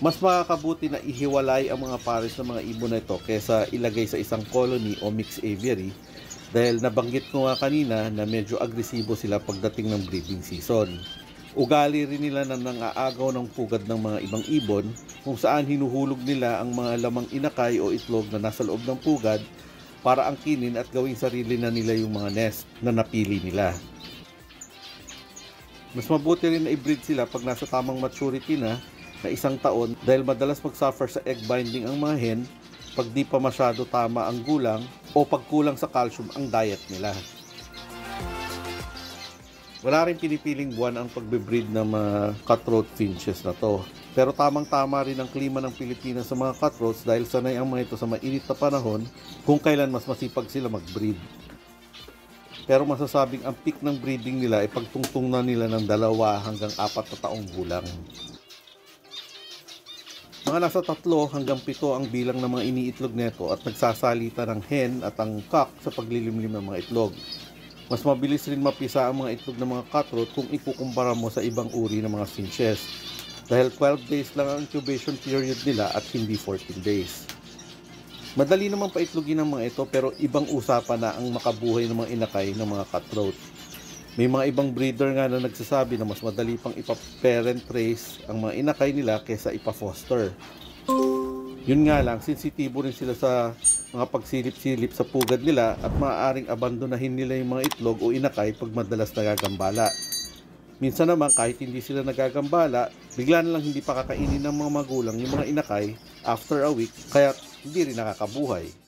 Mas makakabuti na ihiwalay ang mga pares ng mga ibon na ito kaysa ilagay sa isang colony o mixed aviary, dahil nabanggit ko nga kanina na medyo agresibo sila pagdating ng breeding season. Ugali rin nila na nangaagaw ng pugad ng mga ibang ibon, kung saan hinuhulog nila ang mga lamang inakay o itlog na nasa loob ng pugad para angkinin at gawing sarili na nila yung mga nest na napili nila. Mas mabuti rin na i-breed sila pag nasa tamang maturity na isang taon, dahil madalas mag-suffer sa egg binding ang mga hen pag di pa masyado tama ang gulang o pagkulang sa calcium ang diet nila. Wala rin pinipiling buwan ang pagbe-breed ng mga cutthroat finches na to. Pero tamang-tama rin ang klima ng Pilipinas sa mga cutthroats, dahil sanay ang mga ito sa mainit na panahon kung kailan mas masipag sila mag-breed. Pero masasabing ang peak ng breeding nila ay pagtungtong na nila ng 2 hanggang 4 na taong gulang. Mga nasa 3 hanggang 7 ang bilang ng mga iniitlog nito, at nagsasalita ng hen at ang cock sa paglilimlim ng mga itlog. Mas mabilis rin mapisa ang mga itlog ng mga cutthroat kung ikukumpara mo sa ibang uri ng mga finches, dahil 12 days lang ang incubation period nila at hindi 14 days. Madali naman paitlogin ang mga ito, pero ibang usapan na ang makabuhay ng mga inakay ng mga cutthroat. May mga ibang breeder nga na nagsasabi na mas madali pang ipa-parent raise ang mga inakay nila kaysa ipa-foster. Yun nga lang, sensitibo rin sila sa mga pagsilip-silip sa pugad nila, at maaaring abandonahin nila yung mga itlog o inakay pag madalas nagagambala. Minsan naman kahit hindi sila nagagambala, bigla na lang hindi pa kakainin ng mga magulang yung mga inakay after a week, kaya hindi rin nakakabuhay.